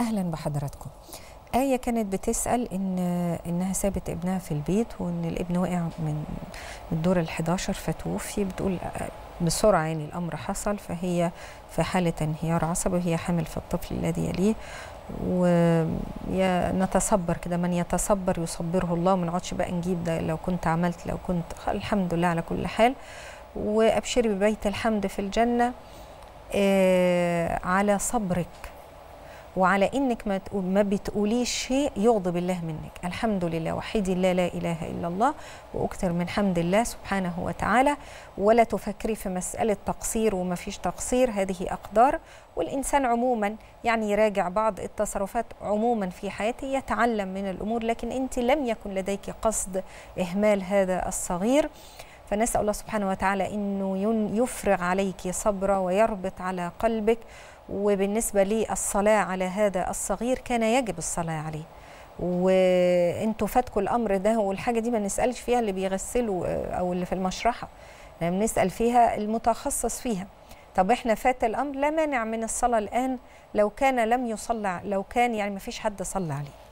أهلا بحضراتكم. آية كانت بتسأل إنها سابت ابنها في البيت وإن الابن وقع من الدور ال11 فتوفي. بتقول بسرعة يعني الأمر حصل، فهي في حالة انهيار عصبي وهي حامل في الطفل الذي يليه. ونتصبر كده، من يتصبر يصبره الله، وما نقعدش بقى نجيب ده لو كنت عملت لو كنت. الحمد لله على كل حال، وأبشري ببيت الحمد في الجنة على صبرك وعلى انك ما بتقوليش شيء يغضب الله منك. الحمد لله، وحيدي الله لا اله الا الله، واكثر من حمد الله سبحانه وتعالى، ولا تفكري في مساله تقصير وما فيش تقصير، هذه اقدار. والانسان عموما يعني يراجع بعض التصرفات عموما في حياته، يتعلم من الامور، لكن انت لم يكن لديك قصد اهمال هذا الصغير. فنسال الله سبحانه وتعالى انه يفرغ عليك صبرا ويربط على قلبك. وبالنسبة للصلاة على هذا الصغير، كان يجب الصلاة عليه، وانتوا فاتكوا الأمر ده. والحاجة دي ما نسألش فيها اللي بيغسلوا أو اللي في المشرحة، احنا بنسأل فيها المتخصص فيها. طب احنا فات الأمر، لا مانع من الصلاة الآن لو كان لم يصلى، لو كان يعني ما فيش حد صلى عليه.